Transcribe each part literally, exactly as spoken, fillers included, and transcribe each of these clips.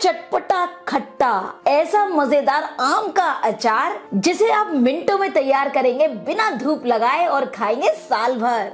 चटपटा खट्टा ऐसा मजेदार आम का अचार जिसे आप मिनटों में तैयार करेंगे बिना धूप लगाए और खाएंगे साल भर।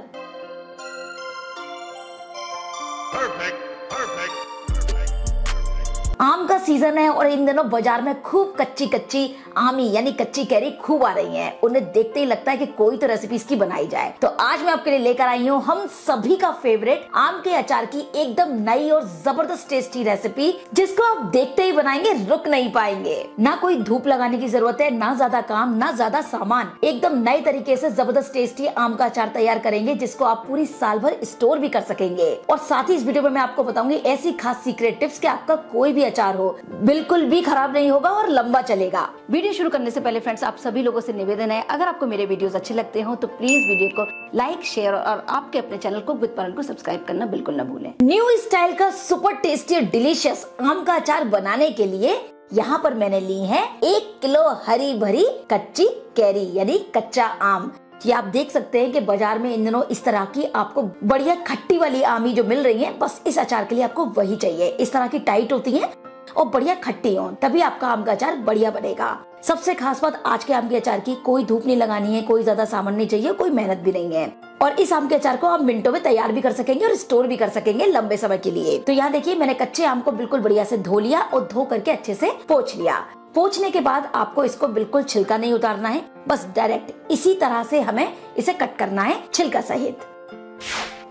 Perfect, perfect, perfect. आम का सीजन है और इन दिनों बाजार में खूब कच्ची कच्ची आमी यानी कच्ची कैरी खूब आ रही है। उन्हें देखते ही लगता है कि कोई तो रेसिपी इसकी बनाई जाए। तो आज मैं आपके लिए लेकर आई हूँ हम सभी का फेवरेट आम के अचार की एकदम नई और जबरदस्त टेस्टी रेसिपी, जिसको आप देखते ही बनाएंगे, रुक नहीं पाएंगे। ना कोई धूप लगाने की जरूरत है, ना ज्यादा काम, ना ज्यादा सामान। एकदम नए तरीके से जबरदस्त टेस्टी आम का अचार तैयार करेंगे, जिसको आप पूरी साल भर स्टोर भी कर सकेंगे। और साथ ही इस वीडियो में मैं आपको बताऊंगी ऐसी खास सीक्रेट टिप्स कि आपका कोई भी अचार हो बिल्कुल भी खराब नहीं होगा और लंबा चलेगा। वीडियो शुरू करने से पहले फ्रेंड्स, आप सभी लोगों से निवेदन है, अगर आपको मेरे वीडियोस अच्छे लगते हो तो प्लीज वीडियो को लाइक, शेयर और आपके अपने चैनल कुक विद परुल को सब्सक्राइब करना बिल्कुल न भूलें। न्यू स्टाइल का सुपर टेस्टी और डिलीशियस आम का अचार बनाने के लिए यहाँ पर मैंने ली है एक किलो हरी भरी कच्ची कैरी यानी कच्चा आम। ये आप देख सकते हैं कि बाजार में इन दिनों इस तरह की आपको बढ़िया खट्टी वाली आमी जो मिल रही है, बस इस अचार के लिए आपको वही चाहिए। इस तरह की टाइट होती है और बढ़िया खट्टी हो, तभी आपका आम का अचार बढ़िया बनेगा। सबसे खास बात, आज के आम के अचार की कोई धूप नहीं लगानी है, कोई ज्यादा सामान नहीं चाहिए, कोई मेहनत भी नहीं है। और इस आम के अचार को आप मिनटों में तैयार भी कर सकेंगे और स्टोर भी कर सकेंगे लंबे समय के लिए। तो यहाँ देखिए, मैंने कच्चे आम को बिल्कुल बढ़िया से धो लिया और धो करके अच्छे से पोंछ लिया। पोंछने के बाद आपको इसको बिल्कुल छिलका नहीं उतारना है, बस डायरेक्ट इसी तरह से हमें इसे कट करना है छिलका सहित।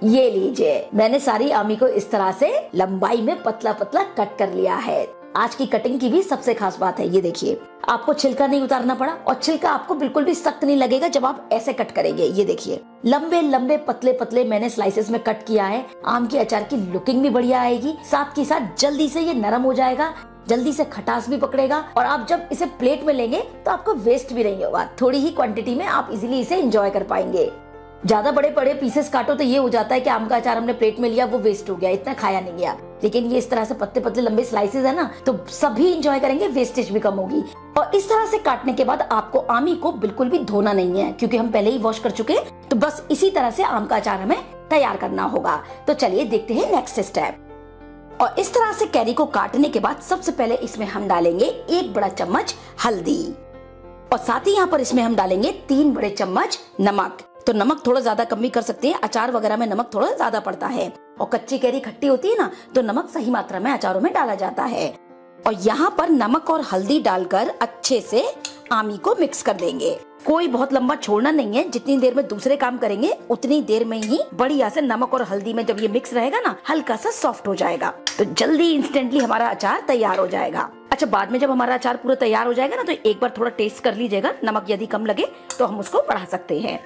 ये लीजिए, मैंने सारी आमी को इस तरह से लंबाई में पतला पतला कट कर लिया है। आज की कटिंग की भी सबसे खास बात है, ये देखिए, आपको छिलका नहीं उतारना पड़ा और छिलका आपको बिल्कुल भी सख्त नहीं लगेगा जब आप ऐसे कट करेंगे। ये देखिए, लंबे लंबे पतले पतले मैंने स्लाइसेस में कट किया है। आम के अचार की लुकिंग भी बढ़िया आएगी, साथ के साथ जल्दी से ये नरम हो जाएगा, जल्दी से खटास भी पकड़ेगा। और आप जब इसे प्लेट में लेंगे तो आपको वेस्ट भी नहीं होगा, थोड़ी ही क्वांटिटी में आप इजीली इसे एंजॉय कर पाएंगे। ज्यादा बड़े बड़े पीसेस काटो तो ये हो जाता है कि आम का अचार हमने प्लेट में लिया, वो वेस्ट हो गया, इतना खाया नहीं गया। लेकिन ये इस तरह से पतले पतले लंबे स्लाइसेस है ना, तो सभी एंजॉय करेंगे, वेस्टेज भी कम होगी। और इस तरह से काटने के बाद आपको आमी को बिल्कुल भी धोना नहीं है, क्योंकि हम पहले ही वॉश कर चुके हैं। तो बस इसी तरह से आम का अचार हमें तैयार करना होगा। तो चलिए देखते हैं नेक्स्ट स्टेप। और इस तरह से कैरी को काटने के बाद सबसे पहले इसमें हम डालेंगे एक बड़ा चम्मच हल्दी, और साथ ही यहाँ पर इसमें हम डालेंगे तीन बड़े चम्मच नमक। तो नमक थोड़ा ज्यादा कम भी कर सकते हैं, अचार वगैरह में नमक थोड़ा ज्यादा पड़ता है और कच्ची कैरी खट्टी होती है ना, तो नमक सही मात्रा में अचारों में डाला जाता है। और यहाँ पर नमक और हल्दी डालकर अच्छे से आमी को मिक्स कर देंगे। कोई बहुत लंबा छोड़ना नहीं है, जितनी देर में दूसरे काम करेंगे उतनी देर में ही बढ़िया से नमक और हल्दी में जब ये मिक्स रहेगा ना, हल्का सा सॉफ्ट हो जाएगा, तो जल्दी इंस्टेंटली हमारा अचार तैयार हो जाएगा। अच्छा, बाद में जब हमारा अचार पूरा तैयार हो जाएगा ना, तो एक बार थोड़ा टेस्ट कर लीजिएगा, नमक यदि कम लगे तो हम उसको बढ़ा सकते हैं।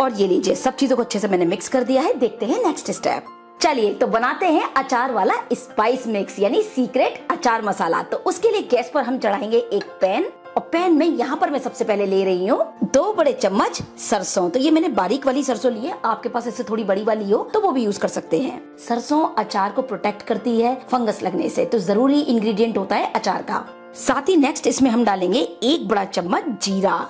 और ये लीजिए, सब चीजों को अच्छे से मैंने मिक्स कर दिया है। देखते हैं नेक्स्ट स्टेप। चलिए तो बनाते हैं अचार वाला स्पाइस मिक्स यानी सीक्रेट अचार मसाला। तो उसके लिए गैस पर हम चढ़ाएंगे एक पैन, और पैन में यहाँ पर मैं सबसे पहले ले रही हूँ दो बड़े चम्मच सरसों। तो ये मैंने बारीक वाली सरसों ली है, आपके पास इससे थोड़ी बड़ी वाली हो तो वो भी यूज कर सकते हैं। सरसों अचार को प्रोटेक्ट करती है फंगस लगने से, तो जरूरी इंग्रेडिएंट होता है अचार का। साथ ही नेक्स्ट इसमें हम डालेंगे एक बड़ा चम्मच जीरा।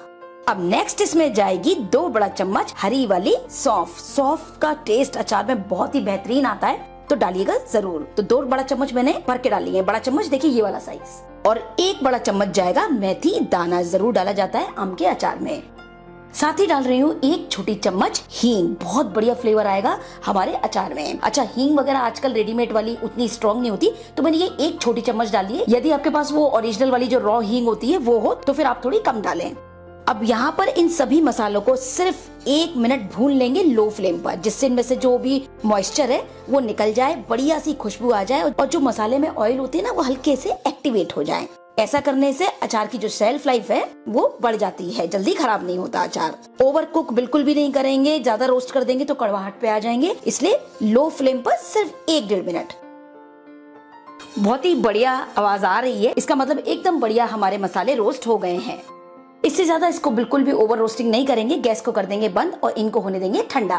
अब नेक्स्ट इसमें जाएगी दो बड़ा चम्मच हरी वाली सौंफ। सौंफ का टेस्ट अचार में बहुत ही बेहतरीन आता है, तो डालिएगा जरूर। तो दो बड़ा चम्मच मैंने भर के डाली है, बड़ा चम्मच देखिए ये वाला साइज। और एक बड़ा चम्मच जाएगा मेथी दाना, जरूर डाला जाता है आम के अचार में। साथ ही डाल रही हूँ एक छोटी चम्मच हींग, बहुत बढ़िया फ्लेवर आएगा हमारे अचार में। अच्छा, हींग वगैरह आजकल रेडीमेड वाली उतनी स्ट्रॉन्ग नहीं होती, तो मैंने ये एक छोटी चम्मच डाली है। यदि आपके पास वो ओरिजिनल वाली जो रॉ हींग होती है वो हो तो फिर आप थोड़ी कम डालें। अब यहाँ पर इन सभी मसालों को सिर्फ एक मिनट भून लेंगे लो फ्लेम पर, जिससे इनमें से जो भी मॉइस्चर है वो निकल जाए, बढ़िया सी खुशबू आ जाए और जो मसाले में ऑयल होती है ना, वो हल्के से एक्टिवेट हो जाए। ऐसा करने से अचार की जो शेल्फ लाइफ है वो बढ़ जाती है, जल्दी खराब नहीं होता अचार। ओवर कुक बिल्कुल भी नहीं करेंगे, ज्यादा रोस्ट कर देंगे तो कड़वाहट पे आ जाएंगे, इसलिए लो फ्लेम पर सिर्फ एक डेढ़ मिनट। बहुत ही बढ़िया आवाज आ रही है, इसका मतलब एकदम बढ़िया हमारे मसाले रोस्ट हो गए हैं। इससे ज्यादा इसको बिल्कुल भी ओवर रोस्टिंग नहीं करेंगे, गैस को कर देंगे बंद और इनको होने देंगे ठंडा।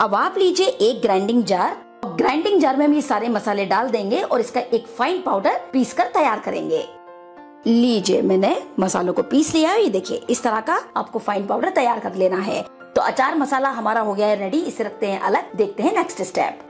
अब आप लीजिए एक ग्राइंडिंग जार, और ग्राइंडिंग जार में हम ये सारे मसाले डाल देंगे और इसका एक फाइन पाउडर पीस कर तैयार करेंगे। लीजिए, मैंने मसालों को पीस लिया है, ये देखिए इस तरह का आपको फाइन पाउडर तैयार कर लेना है। तो अचार मसाला हमारा हो गया है रेडी, इसे रखते हैं अलग। देखते हैं नेक्स्ट स्टेप।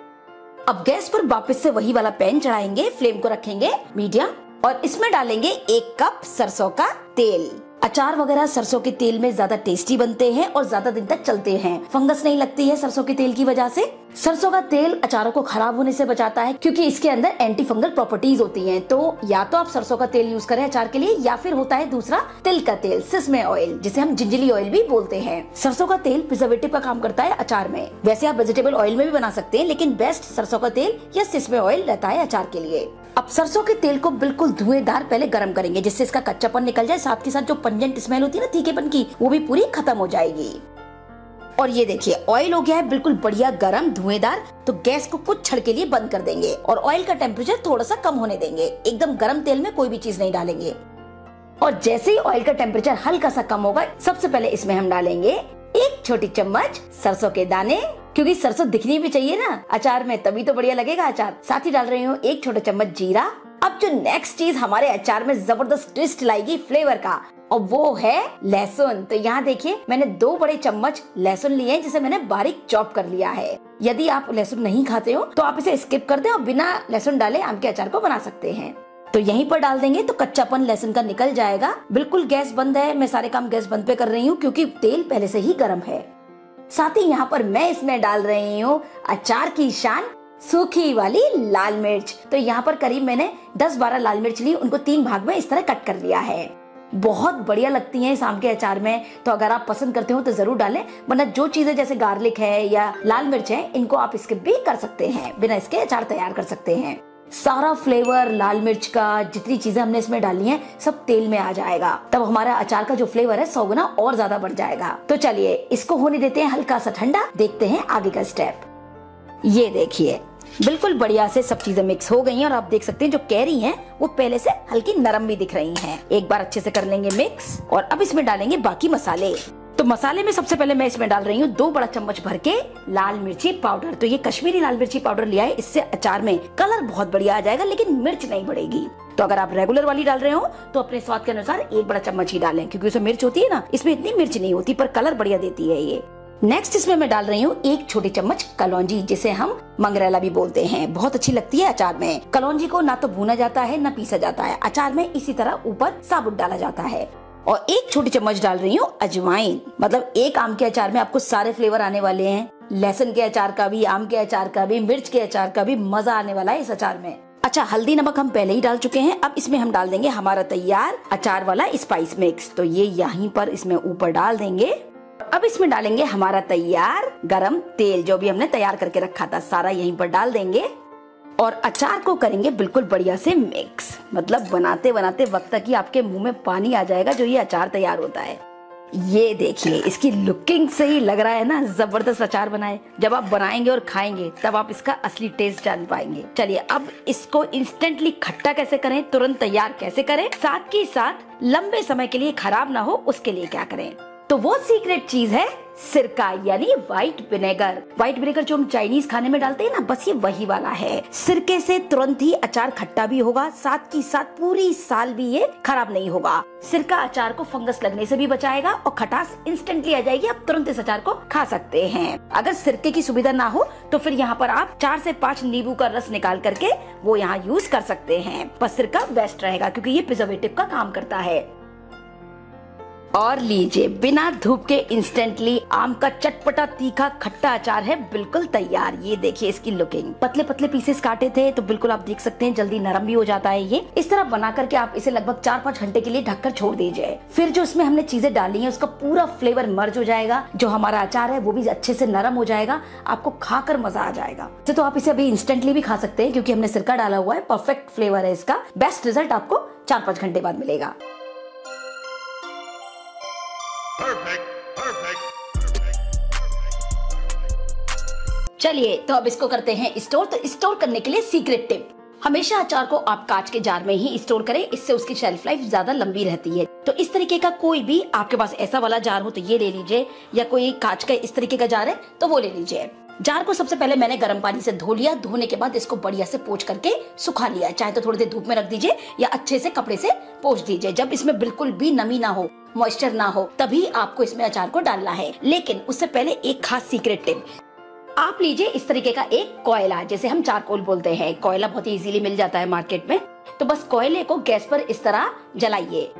अब गैस पर वापस से वही वाला पैन चढ़ाएंगे, फ्लेम को रखेंगे मीडियम और इसमें डालेंगे एक कप सरसों का तेल। अचार वगैरह सरसों के तेल में ज्यादा टेस्टी बनते हैं और ज्यादा दिन तक चलते हैं। फंगस नहीं लगती है सरसों के तेल की वजह से। सरसों का तेल अचारों को खराब होने से बचाता है क्योंकि इसके अंदर एंटी फंगल प्रॉपर्टीज होती हैं। तो या तो आप सरसों का तेल यूज करें अचार के लिए, या फिर होता है दूसरा तिल का तेल, सिसमे ऑयल, जिसे हम जिंजली ऑयल भी बोलते हैं। सरसों का तेल प्रिजर्वेटिव का काम करता है अचार में। वैसे आप वेजिटेबल ऑयल में भी बना सकते हैं, लेकिन बेस्ट सरसों का तेल या सिसमे ऑयल रहता है अचार के लिए। अब सरसों के तेल को बिल्कुल धुएंदार पहले गर्म करेंगे, जिससे इसका कच्चापन निकल जाए, साथ के साथ जो पंजेंट स्मेल होती है ना तीखेपन की, वो भी पूरी खत्म हो जाएगी। और ये देखिए ऑयल हो गया है बिल्कुल बढ़िया गरम धुएंदार। तो गैस को कुछ क्षण के लिए बंद कर देंगे और ऑयल का टेम्परेचर थोड़ा सा कम होने देंगे। एकदम गरम तेल में कोई भी चीज नहीं डालेंगे। और जैसे ही ऑयल का टेम्परेचर हल्का सा कम होगा, सबसे पहले इसमें हम डालेंगे एक छोटी चम्मच सरसों के दाने, क्योंकि सरसों दिखनी भी चाहिए ना अचार में, तभी तो बढ़िया लगेगा अचार। साथ ही डाल रही हूँ एक छोटा चम्मच जीरा। अब जो नेक्स्ट चीज हमारे अचार में जबरदस्त ट्विस्ट लाएगी फ्लेवर का, और वो है लहसुन। तो यहाँ देखिए मैंने दो बड़े चम्मच लहसुन लिए हैं, जिसे मैंने बारीक चॉप कर लिया है। यदि आप लहसुन नहीं खाते हो तो आप इसे स्किप कर दें और बिना लहसुन डाले आम के अचार को बना सकते हैं। तो यहीं पर डाल देंगे तो कच्चापन लहसुन का निकल जाएगा। बिल्कुल गैस बंद है, मैं सारे काम गैस बंद पे कर रही हूँ क्योंकि तेल पहले से ही गर्म है। साथ ही यहाँ पर मैं इसमें डाल रही हूँ अचार की शान सूखी वाली लाल मिर्च। तो यहाँ पर करीब मैंने दस बारह लाल मिर्च ली, उनको तीन भाग में इस तरह कट कर लिया है। बहुत बढ़िया लगती है इस आम के अचार में, तो अगर आप पसंद करते हो तो जरूर डालें, वरना जो चीजें जैसे गार्लिक है या लाल मिर्च है, इनको आप स्किप भी कर सकते हैं, बिना इसके अचार तैयार कर सकते हैं। सारा फ्लेवर लाल मिर्च का, जितनी चीजें हमने इसमें डाली हैं, सब तेल में आ जाएगा। तब हमारा अचार का जो फ्लेवर है सौ गुना और ज्यादा बढ़ जाएगा। तो चलिए इसको होने देते हैं हल्का सा ठंडा, देखते हैं आगे का स्टेप। ये देखिए बिल्कुल बढ़िया से सब चीजें मिक्स हो गई हैं और आप देख सकते हैं जो कैरी हैं वो पहले से हल्की नरम भी दिख रही हैं। एक बार अच्छे से कर लेंगे मिक्स और अब इसमें डालेंगे बाकी मसाले। तो मसाले में सबसे पहले मैं इसमें डाल रही हूँ दो बड़ा चम्मच भर के लाल मिर्ची पाउडर। तो ये कश्मीरी लाल मिर्ची पाउडर लिया है, इससे अचार में कलर बहुत बढ़िया आ जाएगा, लेकिन मिर्च नहीं बढ़ेगी। तो अगर आप रेगुलर वाली डाल रहे हो तो अपने स्वाद के अनुसार एक बड़ा चम्मच ही डालें, क्योंकि उसमें मिर्च होती है ना, इसमें इतनी मिर्च नहीं होती, पर कलर बढ़िया देती है ये। नेक्स्ट इसमें मैं डाल रही हूँ एक छोटी चम्मच कलौंजी, जिसे हम मंगरेला भी बोलते हैं, बहुत अच्छी लगती है अचार में। कलौंजी को ना तो भूना जाता है ना पीसा जाता है अचार में, इसी तरह ऊपर साबुत डाला जाता है। और एक छोटी चम्मच डाल रही हूँ अजवाइन। मतलब एक आम के अचार में आपको सारे फ्लेवर आने वाले हैं, लहसुन के अचार का भी, आम के अचार का भी, मिर्च के अचार का भी, मजा आने वाला है इस अचार में। अच्छा, हल्दी नमक हम पहले ही डाल चुके हैं, अब इसमें हम डाल देंगे हमारा तैयार अचार वाला स्पाइस मिक्स। तो ये यहीं पर इसमें ऊपर डाल देंगे। अब इसमें डालेंगे हमारा तैयार गरम तेल, जो भी हमने तैयार करके रखा था, सारा यहीं पर डाल देंगे और अचार को करेंगे बिल्कुल बढ़िया से मिक्स। मतलब बनाते बनाते वक्त तक ही आपके मुंह में पानी आ जाएगा जो ये अचार तैयार होता है। ये देखिए इसकी लुकिंग से ही लग रहा है ना जबरदस्त अचार बनाए। जब आप बनाएंगे और खाएंगे तब आप इसका असली टेस्ट जान पाएंगे। चलिए अब इसको इंस्टेंटली खट्टा कैसे करें, तुरंत तैयार कैसे करें, साथ ही साथ लंबे समय के लिए खराब ना हो, उसके लिए क्या करें। तो वो सीक्रेट चीज है सिरका, यानी व्हाइट विनेगर। व्हाइट विनेगर जो हम चाइनीज खाने में डालते हैं ना, बस ये वही वाला है। सिरके से तुरंत ही अचार खट्टा भी होगा, साथ ही साथ पूरी साल भी ये खराब नहीं होगा। सिरका अचार को फंगस लगने से भी बचाएगा और खटास इंस्टेंटली आ जाएगी, आप तुरंत इस अचार को खा सकते हैं। अगर सिरके की सुविधा ना हो तो फिर यहाँ पर आप चार से पाँच नींबू का रस निकाल करके वो यहाँ यूज कर सकते हैं, पर सिरका बेस्ट रहेगा क्योंकि ये प्रिजर्वेटिव का काम करता है। और लीजिए बिना धूप के इंस्टेंटली आम का चटपटा तीखा खट्टा अचार है बिल्कुल तैयार। ये देखिए इसकी लुकिंग, पतले पतले पीसेस काटे थे तो बिल्कुल आप देख सकते हैं जल्दी नरम भी हो जाता है ये। इस तरह बना करके आप इसे लगभग चार पाँच घंटे के लिए ढककर छोड़ दीजिए। फिर जो इसमें हमने चीजें डाली है उसका पूरा फ्लेवर मर्ज हो जाएगा, जो हमारा अचार है वो भी अच्छे से नरम हो जाएगा, आपको खाकर मजा आ जाएगा। तो आप इसे अभी इंस्टेंटली भी खा सकते हैं क्योंकि हमने सिरका डाला हुआ है, परफेक्ट फ्लेवर है इसका। बेस्ट रिजल्ट आपको चार पाँच घंटे बाद मिलेगा। चलिए तो अब इसको करते हैं स्टोर। तो स्टोर करने के लिए सीक्रेट टिप, हमेशा अचार को आप कांच के जार में ही स्टोर करें, इससे उसकी शेल्फ लाइफ ज्यादा लंबी रहती है। तो इस तरीके का कोई भी आपके पास ऐसा वाला जार हो तो ये ले लीजिए, या कोई कांच का इस तरीके का जार है तो वो ले लीजिए। जार को सबसे पहले मैंने गर्म पानी से धो लिया, धोने के बाद इसको बढ़िया से पोंछ करके सुखा लिया। चाहे तो थोड़ी देर धूप में रख दीजिए या अच्छे से कपड़े से पोंछ दीजिए। जब इसमें बिल्कुल भी नमी ना हो, मॉइस्चर ना हो, तभी आपको इसमें अचार को डालना है। लेकिन उससे पहले एक खास सीक्रेट टिप, आप लीजिए इस तरीके का एक कोयला, जैसे हम चारकोल बोलते हैं। कोयला बहुत ही इजीली मिल जाता है मार्केट में। तो बस कोयले को गैस पर इस तरह जलाइए।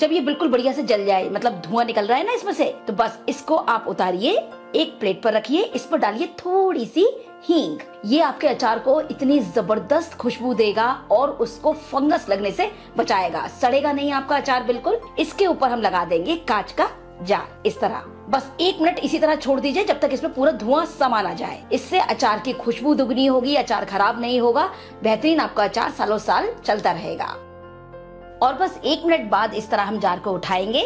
जब ये बिल्कुल बढ़िया से जल जाए, मतलब धुआं निकल रहा है ना इसमें से, तो बस इसको आप उतारिए, एक प्लेट पर रखिए। इस पर डालिए थोड़ी सी हींग। ये आपके अचार को इतनी जबरदस्त खुशबू देगा और उसको फंगस लगने से बचाएगा। सड़ेगा नहीं आपका अचार बिल्कुल। इसके ऊपर हम लगा देंगे कांच का जार, इस तरह। बस एक मिनट इसी तरह छोड़ दीजिए जब तक इसमें पूरा धुआं समा ना जाए। इससे अचार की खुशबू दुगनी होगी, अचार खराब नहीं होगा। बेहतरीन आपका अचार सालों साल चलता रहेगा। और बस एक मिनट बाद इस तरह हम जार को उठाएंगे।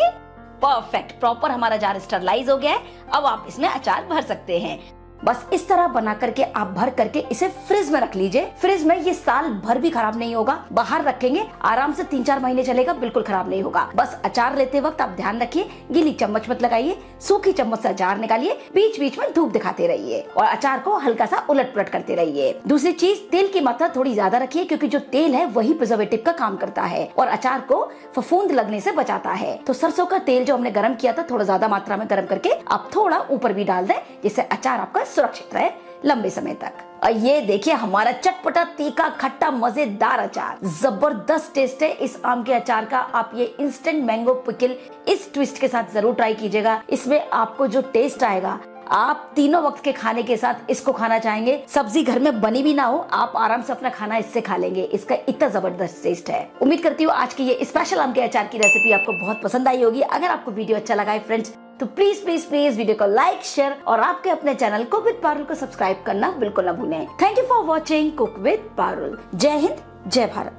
परफेक्ट, प्रॉपर हमारा जार स्टरलाइज हो गया है। अब आप इसमें अचार भर सकते हैं। बस इस तरह बना करके आप भर करके इसे फ्रिज में रख लीजिए। फ्रिज में ये साल भर भी खराब नहीं होगा। बाहर रखेंगे आराम से तीन चार महीने चलेगा, बिल्कुल खराब नहीं होगा। बस अचार लेते वक्त आप ध्यान रखिए, गीली चम्मच मत लगाइए, सूखी चम्मच से अचार निकालिए। बीच बीच में धूप दिखाते रहिए और अचार को हल्का सा उलट पुलट करते रहिए। दूसरी चीज, तेल की मात्रा थोड़ी ज्यादा रखिए, क्योंकि जो तेल है वही प्रिजर्वेटिव का काम करता है और अचार को फफूंद लगने से बचाता है। तो सरसों का तेल जो हमने गर्म किया था, थोड़ा ज्यादा मात्रा में गर्म करके आप थोड़ा ऊपर भी डाल दें, जिससे अचार आपका सुरक्षित रहे लंबे समय तक। और ये देखिए हमारा चटपटा, तीखा, खट्टा, मजेदार अचार। जबरदस्त टेस्ट है इस आम के अचार का। आप ये इंस्टेंट मैंगो पिकल इस ट्विस्ट के साथ जरूर ट्राई कीजिएगा। इसमें आपको जो टेस्ट आएगा, आप तीनों वक्त के खाने के साथ इसको खाना चाहेंगे। सब्जी घर में बनी भी ना हो, आप आराम से अपना खाना इससे खा लेंगे। इसका इतना जबरदस्त टेस्ट है। उम्मीद करती हूँ आज की ये स्पेशल आम के अचार की रेसिपी आपको बहुत पसंद आई होगी। अगर आपको वीडियो अच्छा लगा है फ्रेंड्स, तो प्लीज प्लीज प्लीज वीडियो को लाइक, शेयर और आपके अपने चैनल कुक विद पारुल को सब्सक्राइब करना बिल्कुल ना भूलें। Thank you for watching cook with Parul. जय हिंद, जय भारत।